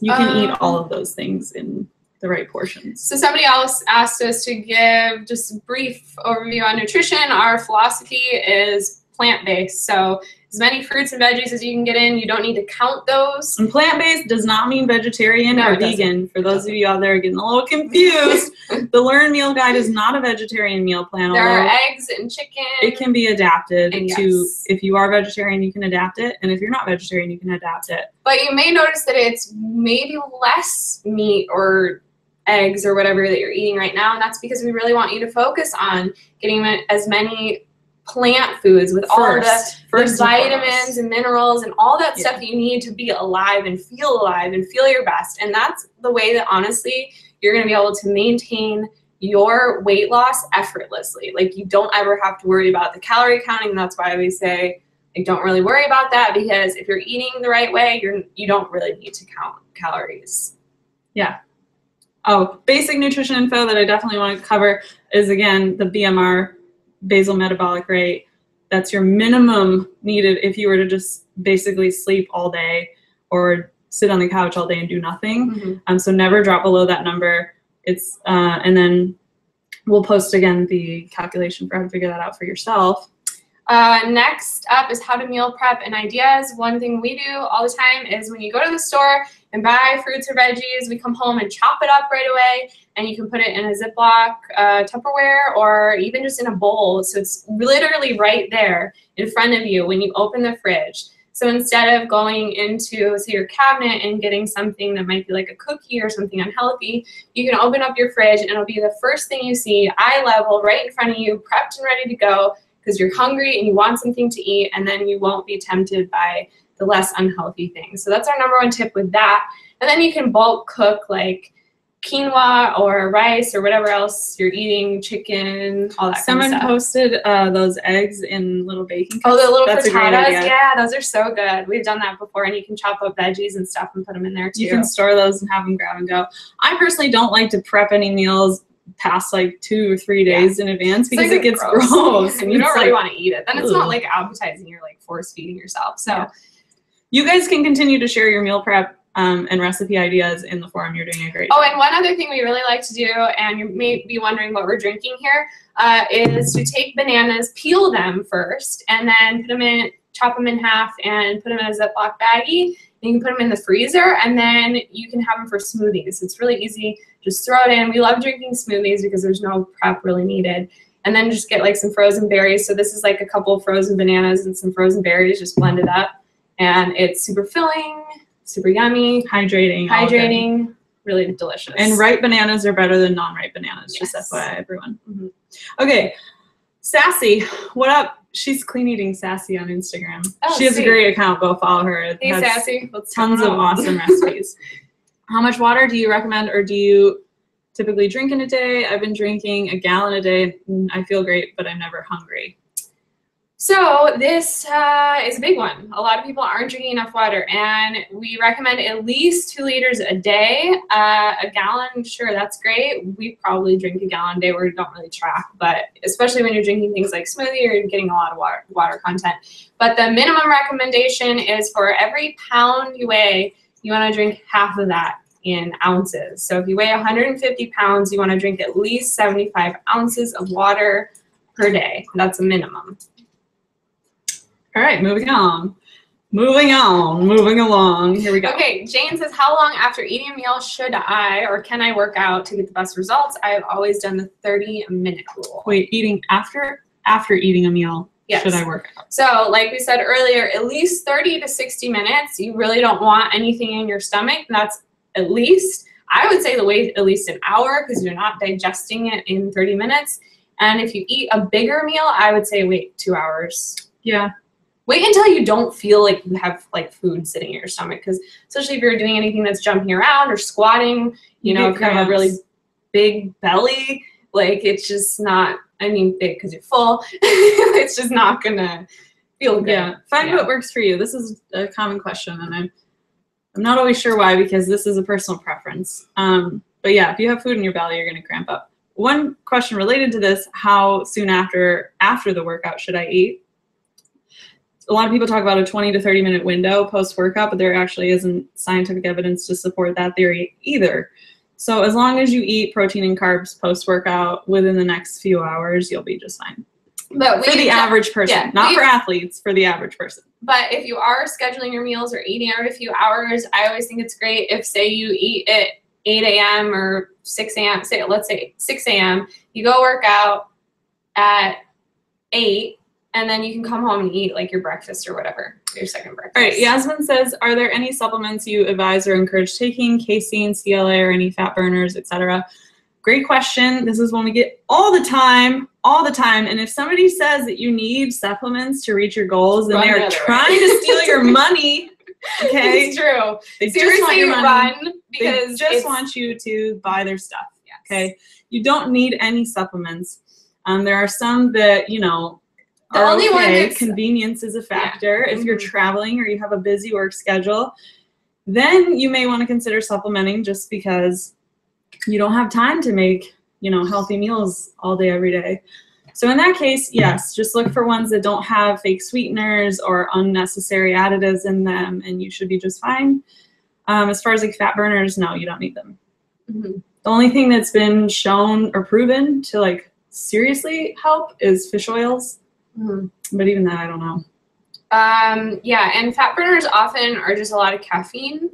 You can eat all of those things in the right portions. So somebody else asked us to give just a brief overview on nutrition. Our philosophy is plant-based, so as many fruits and veggies as you can get in. You don't need to count those. And plant-based does not mean vegetarian or vegan. For those of you out there getting a little confused, the Learn Meal Guide is not a vegetarian meal plan. There are eggs and chicken. It can be adapted to, if you are vegetarian, you can adapt it. And if you're not vegetarian, you can adapt it. But you may notice that it's maybe less meat or eggs or whatever that you're eating right now. And that's because we really want you to focus on getting as many plant foods with all the vitamins and minerals and all that stuff that you need to be alive and feel your best. And that's the way that honestly you're going to be able to maintain your weight loss effortlessly. Like, you don't ever have to worry about the calorie counting. That's why we say, like, don't really worry about that, because if you're eating the right way, you don't really need to count calories. Yeah. Oh, basic nutrition info that I definitely want to cover is, again, the BMR, basal metabolic rate. That's your minimum needed if you were to just basically sleep all day or sit on the couch all day and do nothing. So never drop below that number. It's and then we'll post again the calculation for how to figure that out for yourself. Next up is how to meal prep and ideas. One thing we do all the time is when you go to the store and buy fruits or veggies, we come home and chop it up right away, and you can put it in a Ziploc, Tupperware, or even just in a bowl. So it's literally right there in front of you when you open the fridge. So instead of going into, say, your cabinet and getting something that might be like a cookie or something unhealthy, you can open up your fridge and it'll be the first thing you see, eye level, right in front of you, prepped and ready to go, because you're hungry and you want something to eat, and then you won't be tempted by the less unhealthy things. So that's our #1 tip with that. And then you can bulk cook, like quinoa or rice or whatever else you're eating, chicken, all that kind of stuff. Someone posted those eggs in little baking cups. Oh, the little frittatas. Yeah, those are so good. We've done that before, and you can chop up veggies and stuff and put them in there too. You can store those and have them grab and go. I personally don't like to prep any meals past like 2 or 3 days in advance, because like it gets gross and you don't really want to eat it. Then it's not like appetizing, you're like force feeding yourself. So you guys can continue to share your meal prep and recipe ideas in the forum. You're doing a great job. Oh, and one other thing we really like to do, and you may be wondering what we're drinking here, is to take bananas, peel them first, and then put them in, chop them in half and put them in a Ziploc baggie. You can put them in the freezer, and then you can have them for smoothies. It's really easy. Just throw it in. We love drinking smoothies because there's no prep really needed. And then just get like some frozen berries. So this is like a couple of frozen bananas and some frozen berries just blended up. And it's super filling, super yummy, hydrating, really delicious. And ripe bananas are better than non-ripe bananas, just FYI, everyone. Okay, Sassy, what up? She's Clean Eating Sassy on Instagram. Oh, she has a great account. Go follow her. It hey, Sassy. Tons of awesome recipes. How much water do you recommend, or do you typically drink in a day. I've been drinking 1 gallon a day. I feel great, but I'm never hungry. So this is a big one. A lot of people aren't drinking enough water, and we recommend at least 2 liters a day. 1 gallon, sure, that's great. We probably drink 1 gallon a day. We don't really track, but especially when you're drinking things like smoothie, you're getting a lot of water content. But the minimum recommendation is for every pound you weigh, you want to drink half of that in ounces. So if you weigh 150 pounds, you want to drink at least 75 ounces of water per day. That's a minimum. All right, moving along. Here we go. Okay, Jane says, how long after eating a meal should I or can I work out to get the best results? I've always done the 30-minute rule. Wait, eating after eating a meal? Yes. Should I work out? So like we said earlier, at least 30 to 60 minutes. You really don't want anything in your stomach. That's at least, I would say the wait at least an hour, because you're not digesting it in 30 minutes. And if you eat a bigger meal, I would say wait 2 hours. Yeah. Wait until you don't feel like you have like food sitting in your stomach, because especially if you're doing anything that's jumping around or squatting, you know, if you have a really big belly, like it's just not, I mean big because you're full, it's just not gonna feel good. Yeah, find what works for you. This is a common question, and I'm not always sure why, because this is a personal preference. But yeah, if you have food in your belly, you're gonna cramp up. One question related to this, how soon after the workout should I eat? A lot of people talk about a 20 to 30 minute window post-workout, but there actually isn't scientific evidence to support that theory either. So as long as you eat protein and carbs post-workout within the next few hours, you'll be just fine. But for the average person, not for athletes, for the average person. But if you are scheduling your meals or eating every few hours, I always think it's great if, say, you eat at 8 a.m. or 6 a.m., say, let's say 6 a.m., you go work out at 8, and then you can come home and eat like your breakfast or whatever, your second breakfast. All right, Yasmin says, are there any supplements you advise or encourage taking, casein, CLA, or any fat burners, etc.? Great question. This is one we get all the time. And if somebody says that you need supplements to reach your goals, then they are trying to steal your money. Okay? It's true. They seriously just want your money. Run, because they just want you to buy their stuff. Yes. Okay? You don't need any supplements. There are some that, you know, the only one is convenience is a factor. Yeah. If you're traveling or you have a busy work schedule, then you may want to consider supplementing, just because you don't have time to make, you know, healthy meals all day, every day. So in that case, yes, just look for ones that don't have fake sweeteners or unnecessary additives in them, and you should be just fine. As far as like fat burners, no, you don't need them. Mm-hmm. The only thing that's been shown or proven to like seriously help is fish oils. Mm-hmm. But even that, I don't know. Yeah, and fat burners often are just a lot of caffeine.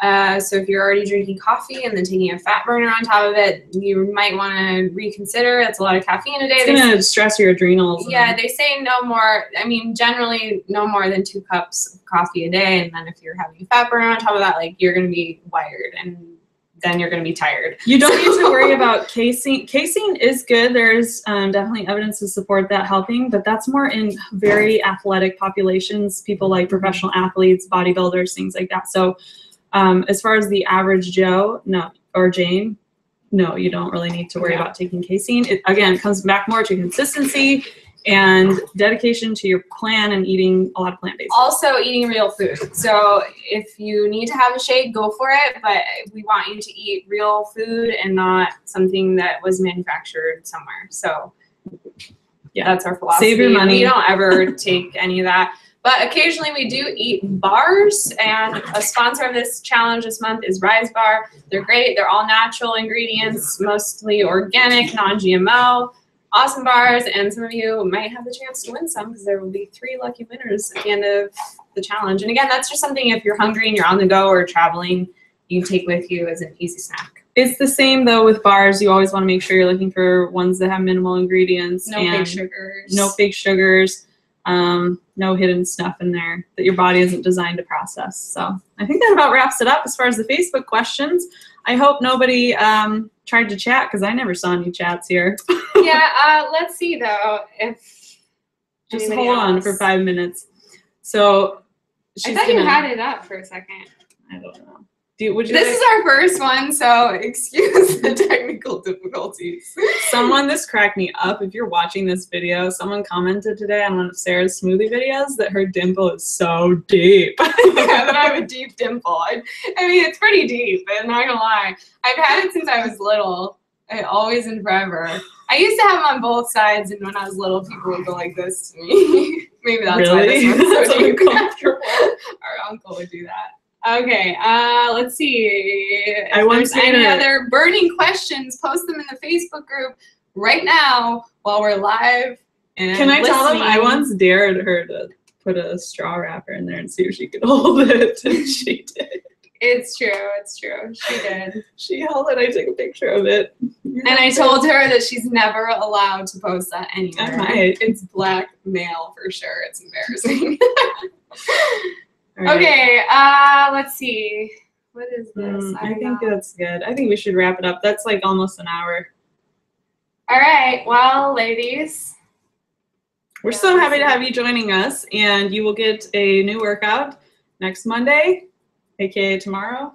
So if you're already drinking coffee and then taking a fat burner on top of it, you might want to reconsider. That's a lot of caffeine a day. It's going to stress your adrenals. Yeah, they say no more, I mean, generally no more than 2 cups of coffee a day. And then if you're having a fat burner on top of that, like you're going to be wired, and then you're going to be tired. You don't need to worry about casein. Casein is good. There's definitely evidence to support that helping, but that's more in very athletic populations, people like professional athletes, bodybuilders, things like that. So as far as the average Joe, no, or Jane, no, you don't really need to worry about taking casein. It, again, it comes back more to consistency and dedication to your plan and eating a lot of plant-based. Also eating real food. So if you need to have a shake, go for it, but we want you to eat real food and not something that was manufactured somewhere. So yeah, that's our philosophy. Save your money. We don't ever take any of that. But occasionally we do eat bars, and a sponsor of this challenge this month is Rise Bar. They're great. They're all natural ingredients, mostly organic, non-GMO. Awesome bars, and some of you might have the chance to win some, because there will be 3 lucky winners at the end of the challenge. And again, that's just something if you're hungry and you're on the go or traveling, you take with you as an easy snack. It's the same though with bars. You always want to make sure you're looking for ones that have minimal ingredients, no fake sugars, no hidden stuff in there that your body isn't designed to process. So I think that about wraps it up as far as the Facebook questions. I hope nobody tried to chat, because I never saw any chats here. Yeah, let's see though. If just hold on for 5 minutes. So I thought you had it up for a second. I don't know. This is our first one, so excuse the technical difficulties. This cracked me up. If you're watching this video, someone commented today on one of Sarah's smoothie videos that her dimple is so deep. Yeah, that I have a deep dimple. I mean, it's pretty deep, I'm not gonna lie. I've had it since I was little. Always and forever. I used to have them on both sides, and when I was little, people would go like this to me. Maybe that's why this one's so deep. Our uncle would do that. Okay, let's see. If there's any other burning questions, post them in the Facebook group right now while we're live. And Can I tell them I once dared her to put a straw wrapper in there and see if she could hold it, and she did. It's true, it's true. She did. She held it, I took a picture of it. And I told her that she's never allowed to post that anywhere. Right. It's blackmail for sure. It's embarrassing. Right. Okay, let's see. What is this? I think that's good. I think we should wrap it up. That's like almost an hour. All right. Well, ladies, we're so happy to have you joining us, and you will get a new workout next Monday, aka tomorrow.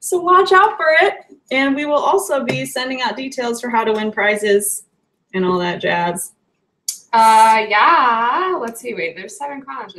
So watch out for it, and we will also be sending out details for how to win prizes and all that jazz. Yeah. Let's see. Wait, there's 7 comments.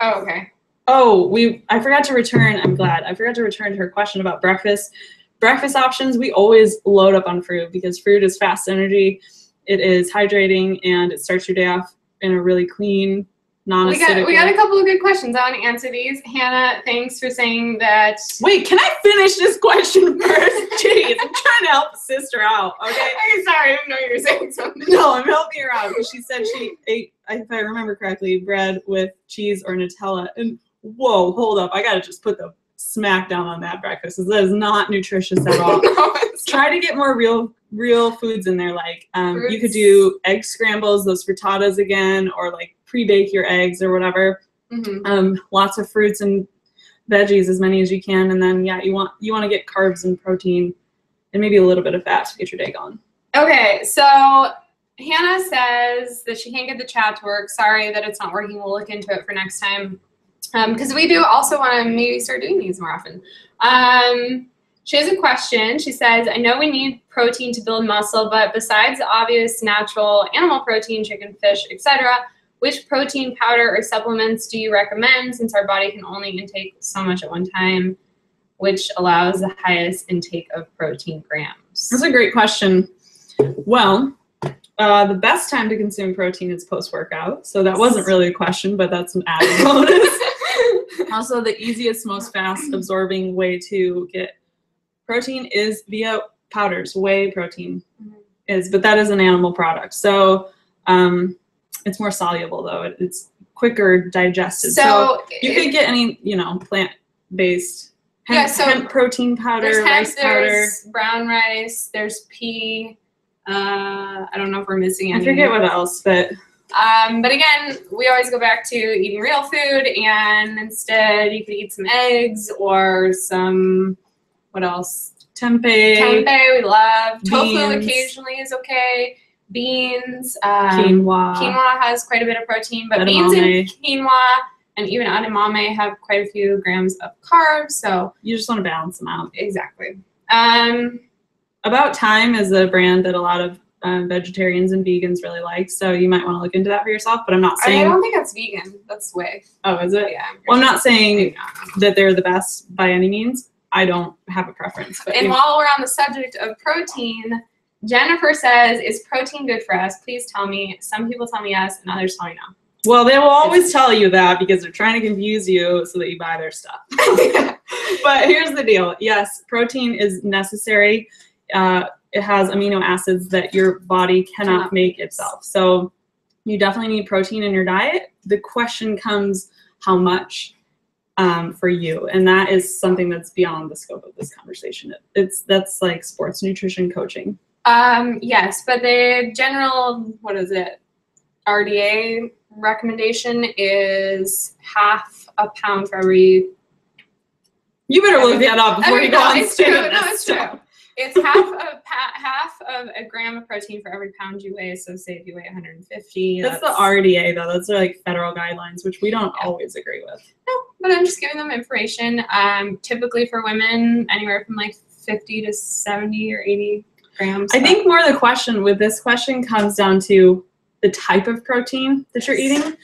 Oh, okay. Oh, I forgot to return. I'm glad. I forgot to return to her question about breakfast. Breakfast options, we always load up on fruit because fruit is fast energy. It is hydrating, and it starts your day off in a really clean, non-acidic way. We got a couple of good questions. I want to answer these. Hannah, thanks for saying that. Wait, can I finish this question first? Jeez, I'm trying to help sister out, okay? I'm sorry, I didn't know you were saying something. No, I'm helping her out. She said she ate, if I remember correctly, bread with cheese or Nutella. And whoa, hold up. I got to just put the smackdown on that breakfast. That is not nutritious at all. No, try to get more real foods in there. Like you could do egg scrambles, those frittatas again, or like pre-bake your eggs or whatever. Lots of fruits and veggies, as many as you can. And then, yeah, you want to get carbs and protein and maybe a little bit of fat to get your day going. Okay, so Hannah says that she can't get the chat to work. Sorry that it's not working. We'll look into it for next time. Because we do also want to maybe start doing these more often. She has a question. She says, I know we need protein to build muscle, but besides the obvious natural animal protein, chicken, fish, etc., which protein powder or supplements do you recommend, since our body can only intake so much at one time, which allows the highest intake of protein grams? That's a great question. Well, the best time to consume protein is post-workout. So that wasn't really a question, but that's an added bonus. Also, the easiest, most fast-absorbing way to get protein is via powders. Whey protein is, but that is an animal product. So it's more soluble, though. It's quicker digested. So you could get any, you know, plant-based hemp protein powder, rice powder. Brown rice, there's pea. I don't know if we're missing anything. I forget what else, but again, we always go back to eating real food, and instead you could eat some eggs or some, what else? Tempeh. Tempeh, we love. Beans. Tofu occasionally is okay. Beans. Quinoa. Quinoa has quite a bit of protein, but beans and quinoa and even edamame have quite a few grams of carbs, so. You just want to balance them out. Exactly. About Time is a brand that a lot of vegetarians and vegans really like, so you might want to look into that for yourself, but I'm not saying... I don't think that's vegan. That's Whey. Oh, is it? Yeah. Well, I'm not saying that they're the best by any means. I don't have a preference. But and while we're on the subject of protein, Jennifer says, is protein good for us? Please tell me. Some people tell me yes, and others tell me no. Well, they will always tell you that because they're trying to confuse you so that you buy their stuff. But here's the deal. Yes, protein is necessary. It has amino acids that your body cannot make itself. So you definitely need protein in your diet. The question comes how much for you, and that is something that's beyond the scope of this conversation. That's like sports nutrition coaching. Yes, but the general, what is it, RDA recommendation is half a pound for every... You better look that up before you go on stage. No, it's true. It's half of a gram of protein for every pound you weigh, so say if you weigh 150. That's the RDA, though. That's like federal guidelines, which we don't always agree with. No, but I'm just giving them information. Typically for women, anywhere from like 50 to 70 or 80 grams. I think more the question with this question comes down to the type of protein that you're eating.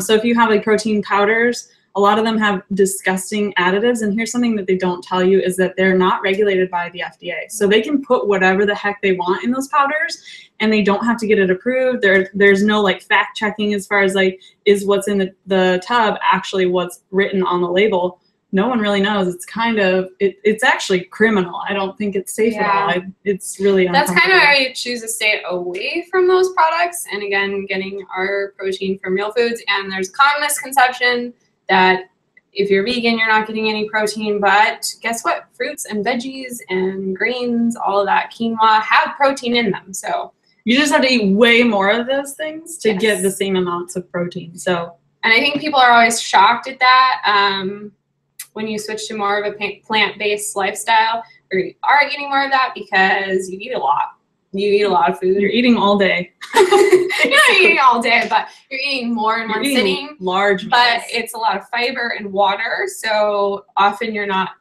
So if you have like protein powders, a lot of them have disgusting additives, and here's something that they don't tell you is that they're not regulated by the FDA. So they can put whatever the heck they want in those powders, and they don't have to get it approved. There's no like fact checking as far as like, is what's in the tub actually what's written on the label? No one really knows. It's kind of, it's actually criminal. I don't think it's safe at all. It's really uncomfortable. That's kind of why I choose to stay away from those products. And again, getting our protein from real foods. And there's a common misconception that if you're vegan, you're not getting any protein, but guess what? Fruits and veggies and greens, all of that, quinoa, have protein in them. So you just have to eat way more of those things to get the same amounts of protein. So, and I think people are always shocked at that when you switch to more of a plant-based lifestyle, or you are eating more of that, because you eat a lot. You eat a lot of food. You're eating all day. You're not eating all day, but you're eating more in one sitting. Large meals. But it's a lot of fiber and water, so often you're not.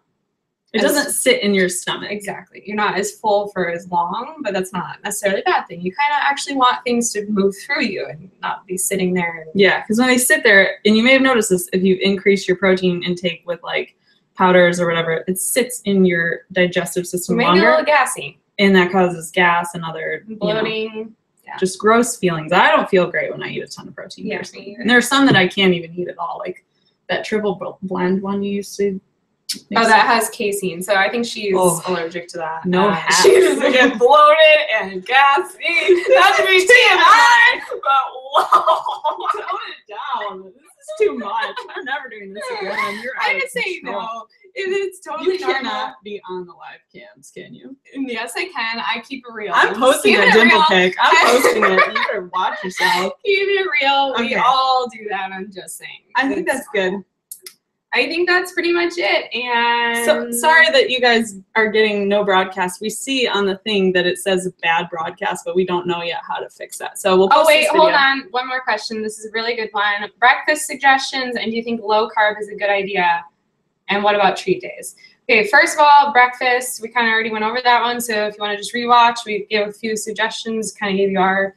It doesn't sit in your stomach. Exactly. You're not as full for as long, but that's not necessarily a bad thing. You kind of actually want things to move through you and not be sitting there. And yeah, because when they sit there, and you may have noticed this if you've increased your protein intake with like powders or whatever, it sits in your digestive system longer. Maybe a little gassy. And that causes gas and other bloating, just gross feelings. I don't feel great when I eat a ton of protein. Yeah, and there are some that I can't even eat at all, like that triple blend one you used to. Oh, that has casein. So I think she's allergic to that. No, she's again bloated and gassy. That's me, TMI. But whoa, tone it down. This is too much. We're never doing this again. You're out of control. No. It's totally you cannot be on the live cams, can you? Yes, I can. I keep it real. I'm posting a dimple pic. I'm posting it. You better watch yourself. Keep it real. Okay. We all do that. I'm just saying. I think that's good. I think that's pretty much it. And so, sorry that you guys are getting no broadcast. We see on the thing that it says bad broadcast, but we don't know yet how to fix that. So we'll post this video. Hold on. One more question. This is a really good one. Breakfast suggestions, and do you think low carb is a good idea? And what about treat days? Okay, first of all, breakfast, we kind of already went over that one. So if you want to just rewatch, we gave a few suggestions, kind of gave you our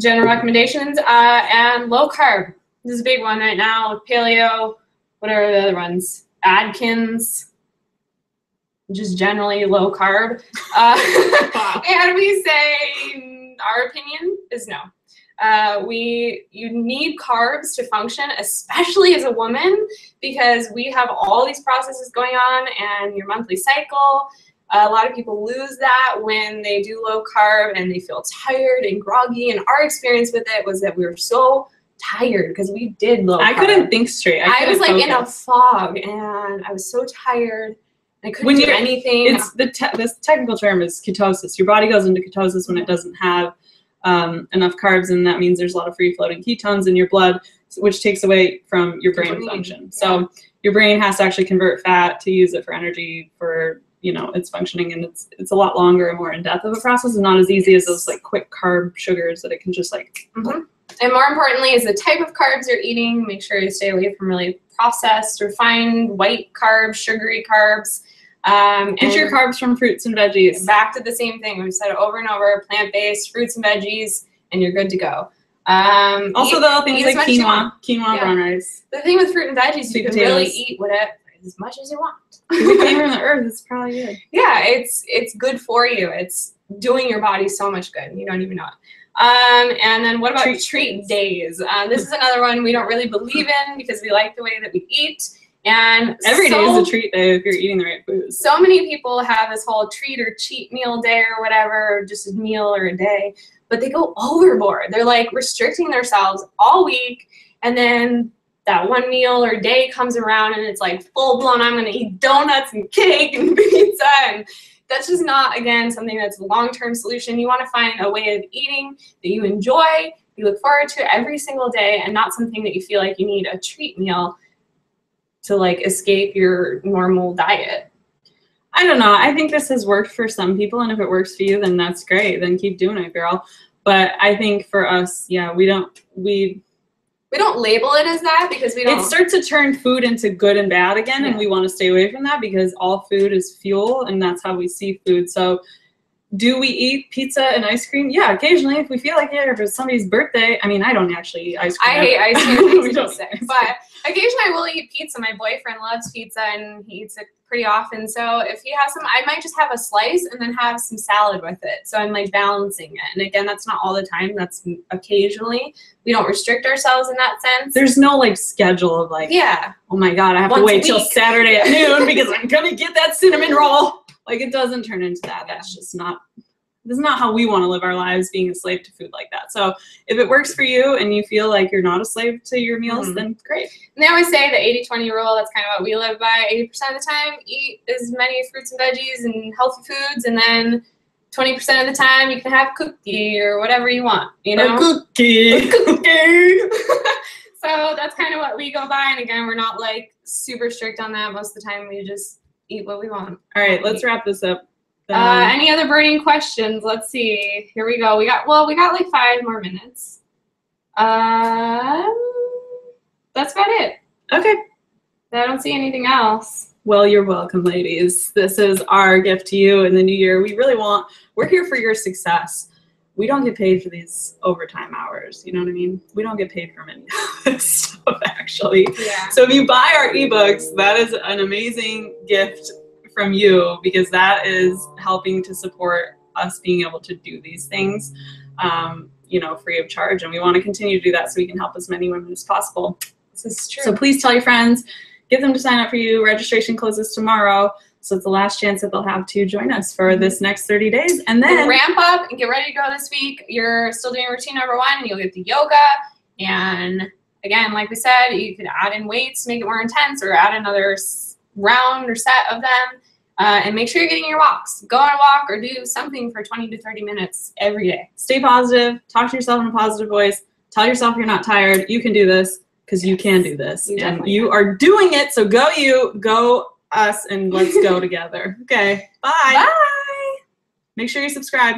general recommendations. And low carb, this is a big one right now with paleo. What are the other ones? Atkins, just generally low carb. And we say our opinion is no. You need carbs to function, especially as a woman, because we have all these processes going on and your monthly cycle. A lot of people lose that when they do low carb and they feel tired and groggy. And our experience with it was that we were so tired because we did low carb. I couldn't think straight. I was like in a fog and I was so tired. I couldn't do anything. It's this technical term is ketosis. Your body goes into ketosis when it doesn't have enough carbs, and that means there's a lot of free-floating ketones in your blood, which takes away from your brain function. So your brain has to actually convert fat to use it for energy for, you know, its functioning, and it's a lot longer and more in-depth of a process and not as easy as those like quick carb sugars that it can just like. And more importantly is the type of carbs you're eating. Make sure you stay away from really processed, refined, white carbs, sugary carbs. Get your carbs from fruits and veggies. Back to the same thing. We've said it over and over. Plant-based, fruits and veggies, and you're good to go. Also, though, things like quinoa, brown rice. The thing with fruit and veggies, you can really eat whatever, as much as you want. If it came from the earth, it's probably good. Yeah, it's good for you. It's doing your body so much good. You don't even know it. And then what about treat days? This is another one we don't really believe in because we like the way that we eat. And every day is a treat day if you're eating the right food. So many people have this whole treat or cheat meal day or whatever, just a meal or a day, but they go overboard. They're like restricting themselves all week, and then that one meal or day comes around and it's like full blown, I'm gonna eat donuts and cake and pizza, and that's just not, again, something that's a long-term solution. You wanna find a way of eating that you enjoy, you look forward to every single day, and not something that you feel like you need a treat meal to like escape your normal diet. I don't know. I think this has worked for some people, and if it works for you, then that's great. Then keep doing it, girl. But I think for us, yeah, we don't, we We don't label it as that because we don't. It starts to turn food into good and bad again, and we want to stay away from that because all food is fuel, and that's how we see food. So do we eat pizza and ice cream? Yeah, occasionally if we feel like it, or if it's somebody's birthday. I mean, I don't actually eat ice cream. I hate ice cream. We don't eat ice cream. But occasionally I will eat pizza. My boyfriend loves pizza, and he eats it pretty often. So if he has some, I might just have a slice and then have some salad with it. So I'm like balancing it. And again, that's not all the time. That's occasionally. We don't restrict ourselves in that sense. There's no like schedule of like, yeah, oh my God, I have to wait till Saturday at noon because I'm going to get that cinnamon roll. Like it doesn't turn into that. That's just not, that's not how we want to live our lives, being a slave to food like that. So if it works for you and you feel like you're not a slave to your meals, then great. And they always say the 80-20 rule, that's kind of what we live by. 80% of the time, eat as many fruits and veggies and healthy foods, and then 20% of the time you can have cookie or whatever you want, you know? A cookie. A cookie. So that's kind of what we go by. And again, we're not like super strict on that. Most of the time we just eat what we want. All right, let's wrap this up. Any other burning questions? Let's see. Here we go. We got like 5 more minutes. That's about it. Okay. I don't see anything else. Well, you're welcome, ladies. This is our gift to you in the new year. We're here for your success. We don't get paid for these overtime hours. You know what I mean? We don't get paid for any of this stuff, actually. Yeah. So if you buy our ebooks, that is an amazing gift from you, because that is helping to support us being able to do these things, you know, free of charge. And we want to continue to do that so we can help as many women as possible. This is true. So please tell your friends, get them to sign up for you. Registration closes tomorrow. So it's the last chance that they'll have to join us for this next 30 days. And then ramp up and get ready to go this week. You're still doing routine #1, and you'll get the yoga. And again, like we said, you could add in weights, make it more intense, or add another round or set of them. And make sure you're getting your walks. Go on a walk or do something for 20 to 30 minutes every day. Stay positive. Talk to yourself in a positive voice. Tell yourself you're not tired. You can do this, because you can do this. And you are doing it. So go you. Go us, and let's go together. Okay. Bye. Bye. Make sure you subscribe.